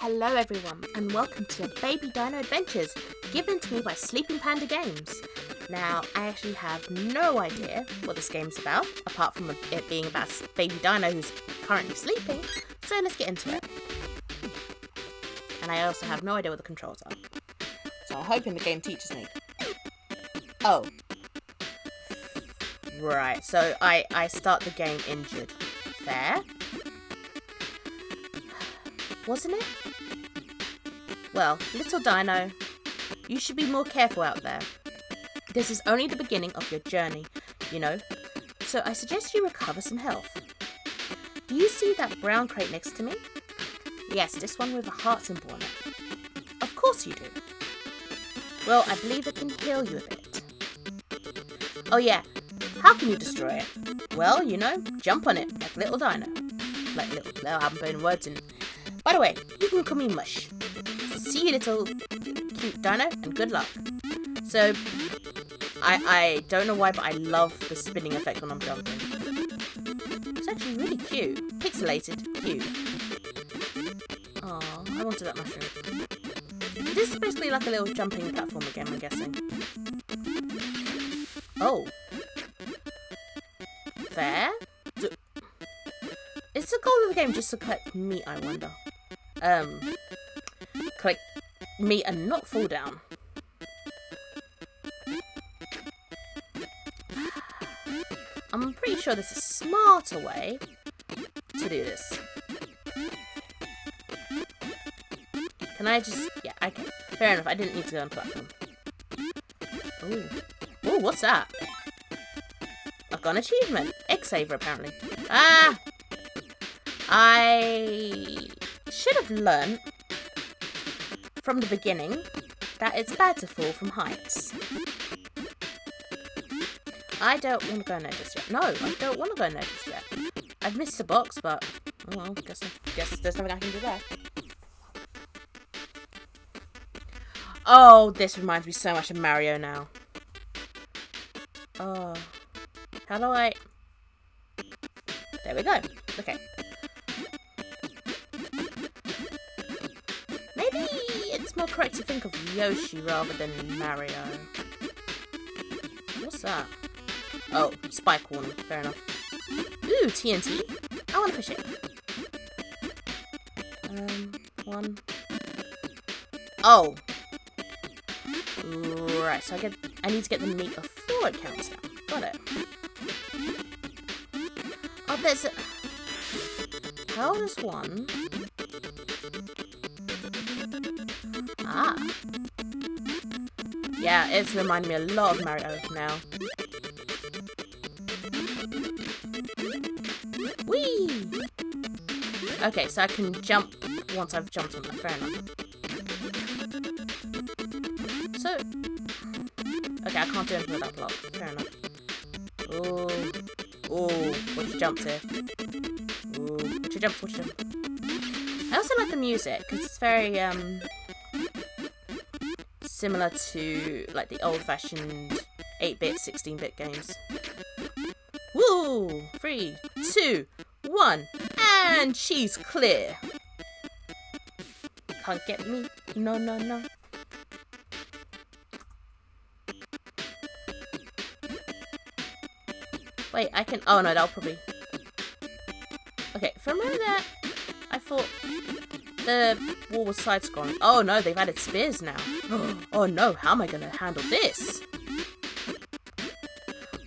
Hello everyone, and welcome to Baby Dino Adventures, given to me by Sleeping Panda Games. Now, I actually have no idea what this game's about, apart from it being about Baby Dino who's currently sleeping, so let's get into it. And I also have no idea what the controls are, so I'm hoping the game teaches me. Oh. Right, so I start the game injured. Fair. Wasn't it? Well, little Dino, you should be more careful out there. This is only the beginning of your journey, you know, so I suggest you recover some health. Do you see that brown crate next to me? Yes, this one with a heart symbol on it. Of course you do. Well, I believe it can heal you a bit. Oh yeah, how can you destroy it? Well, you know, jump on it, like little Dino. Like little, no, I haven't put any words in it. By the way, you can call me Mush. See you, little cute Dino, and good luck. So, I don't know why, but I love the spinning effect when I'm jumping. It's actually really cute. Pixelated. Cute. Aww, I wanted that mushroom. This is basically like a little jumping platform again, I'm guessing. Oh. Fair? Is the goal of the game just to collect meat, I wonder? Collect meat and not fall down. I'm pretty sure there's a smarter way to do this. Can I just... yeah, okay. Fair enough, I didn't need to go on platform. Ooh. Ooh, what's that? I've got an achievement. Egg saver, apparently. Ah! I should have learnt from the beginning that it's bad to fall from heights. I don't want to go there just yet. No, I don't want to go there just yet. I've missed a box, but oh well, I guess there's nothing I can do there. Oh, this reminds me so much of Mario now. Oh, how do I? There we go. Okay. It's more correct to think of Yoshi rather than Mario. What's that? Oh, spike warning. Fair enough. Ooh, TNT. I want to push it. One. Oh. Right. So I need to get the meat before it counts down. Got it. Oh, there's a. How does one? Ah. Yeah, it's reminding me a lot of Mario now. Whee! Okay, so I can jump once I've jumped on that. Fair enough. So... okay, I can't do anything with that block. Fair enough. Ooh. Ooh. Watch your jumps here. Ooh. Watch your jumps, watch your jumps. I also like the music, because it's very, similar to like the old-fashioned 8-bit, 16-bit games. Woo! 3, 2, 1, and she's clear. Can't get me. No, no, no. Wait, I can. Oh no, that'll probably. Okay, from over there, I thought. The wall was side-scrolling. Oh no, they've added spears now. Oh no, how am I going to handle this?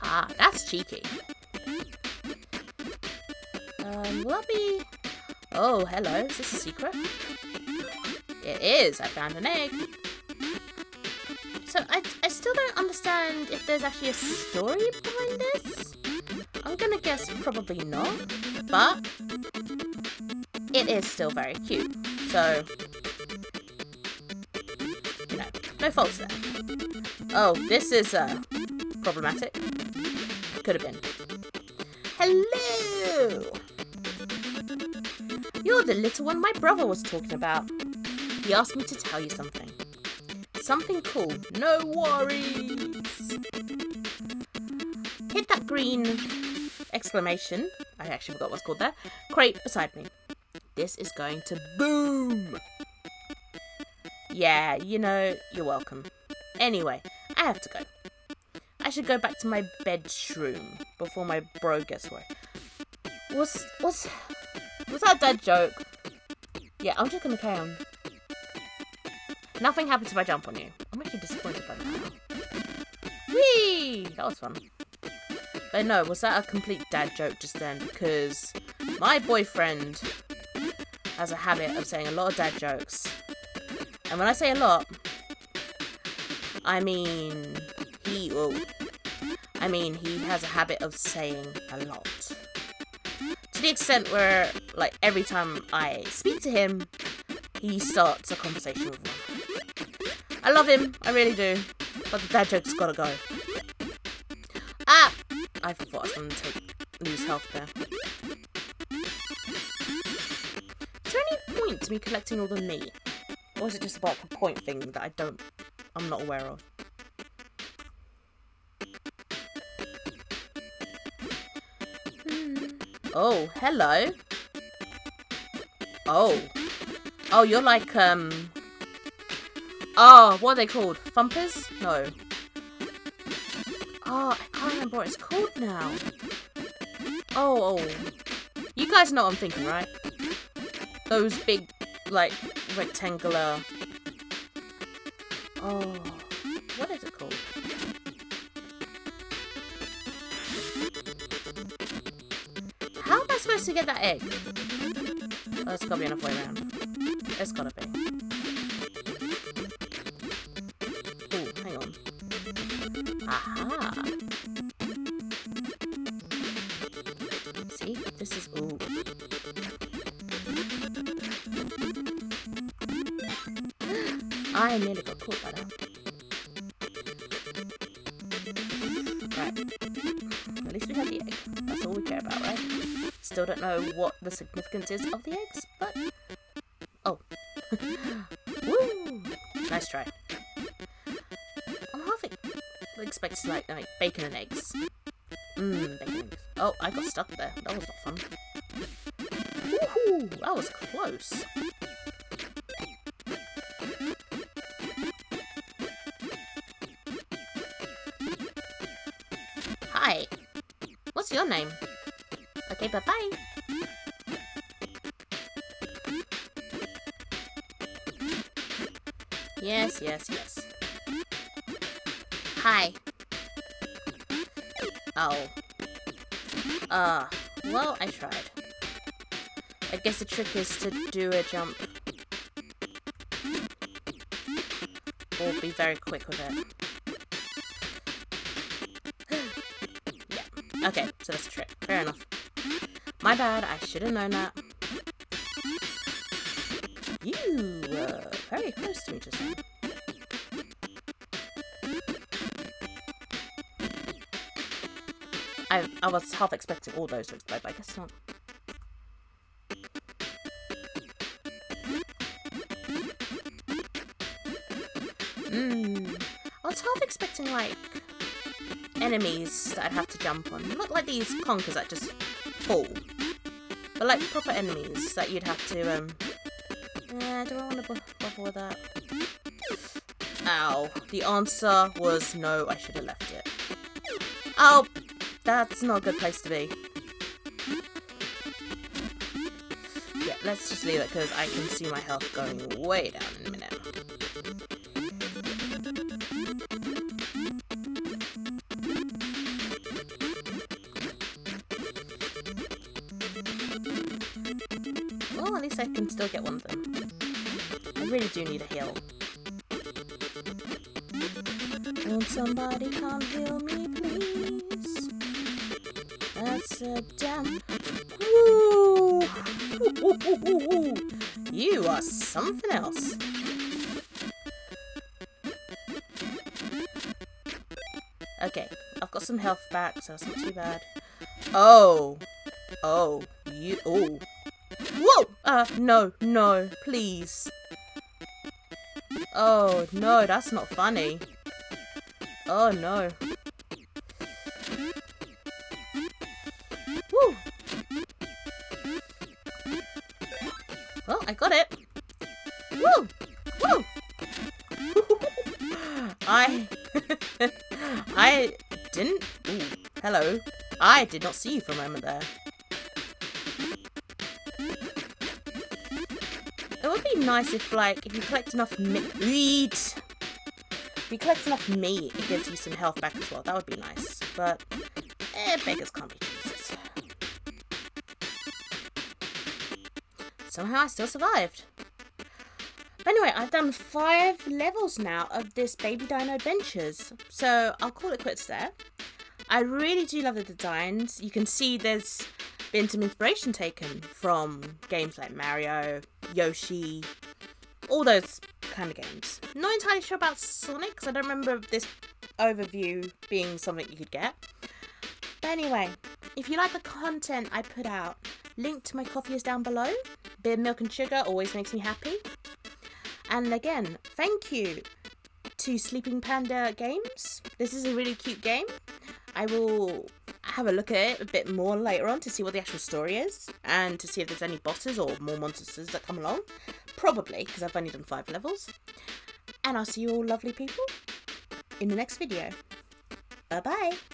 Ah, that's cheeky. Lobby. Oh, hello. Is this a secret? It is. I found an egg. So I still don't understand if there's actually a story behind this. I'm going to guess probably not, but... it is still very cute, so, you know, no faults there. Oh, this is, problematic. Could have been. Hello! You're the little one my brother was talking about. He asked me to tell you something. Something cool, no worries! Hit that green exclamation, I actually forgot what's called there, crate beside me. This is going to boom! Yeah, you know, you're welcome. Anyway, I have to go. I should go back to my bedroom before my bro gets away. Was that a dad joke? Yeah, I'm just gonna carry on. Nothing happens if I jump on you. I'm actually disappointed by that. Whee! That was fun. But no, was that a complete dad joke just then? Because my boyfriend has a habit of saying a lot of dad jokes. And when I say a lot, I mean he has a habit of saying a lot. To the extent where, like, every time I speak to him, he starts a conversation with me. I love him, I really do. But the dad joke's gotta go. Ah! I thought I was gonna lose health there. Is there any point to me collecting all the meat? Or is it just about the point thing that I'm not aware of? Oh, hello. Oh. Oh, you're like, Oh, what are they called? Thumpers? No. Oh, I can't remember what it's called now. Oh. You guys know what I'm thinking, right? Those big, like, rectangular... Oh. What is it called? How am I supposed to get that egg? Oh, there's gotta be enough way around. There's gotta be. Aha! See? This is... Ooh. I nearly got caught by that. Right. At least we have the egg. That's all we care about, right? Still don't know what the significance is of the eggs, but... Oh. Woo! Nice try. Expects like bacon and eggs. Mmm, bacon and eggs. Oh, I got stuck there. That was not fun. Woohoo! That was close. Hi. What's your name? Okay, bye-bye. Yes, yes, yes. Hi. Oh. Well, I tried. I guess the trick is to do a jump. Or be very quick with it. Yeah. Okay, so that's the trick. Fair enough. My bad, I should have known that. You were very close to me just now. I was half expecting all those to explode, but I guess not. I was half expecting, like, enemies that I'd have to jump on. Not like these conkers that just fall. But, like, proper enemies that you'd have to, do I want to bother with that? Ow. The answer was no, I should have left it. Oh! That's not a good place to be. Yeah, let's just leave it because I can see my health going way down in a minute. Well, at least I can still get one of them. I really do need a heal. Won't somebody come heal me, please? That's a damn... Woo! Ooh. You are something else. Okay, I've got some health back, so it's not too bad. Oh. Oh. You... Oh. Whoa! No. Please. Oh, no, that's not funny. Oh, no. I got it. Woo! Hello. I did not see you for a moment there. It would be nice if, like, if you collect enough meat. If you collect enough meat, it gives you some health back as well. That would be nice. But, beggars can't be choosers. Somehow I still survived. Anyway, I've done 5 levels now of this Baby Dino Adventures. So, I'll call it quits there. I really do love the designs. You can see there's been some inspiration taken from games like Mario, Yoshi, all those kind of games. Not entirely sure about Sonic, because I don't remember this overview being something you could get. But anyway, if you like the content I put out, link to my coffee is down below. A bit of milk and sugar always makes me happy. And again, thank you to Sleeping Panda Games. This is a really cute game. I will have a look at it a bit more later on to see what the actual story is and to see if there's any bosses or more monsters that come along. Probably, because I've only done 5 levels. And I'll see you all lovely people in the next video. Bye-bye.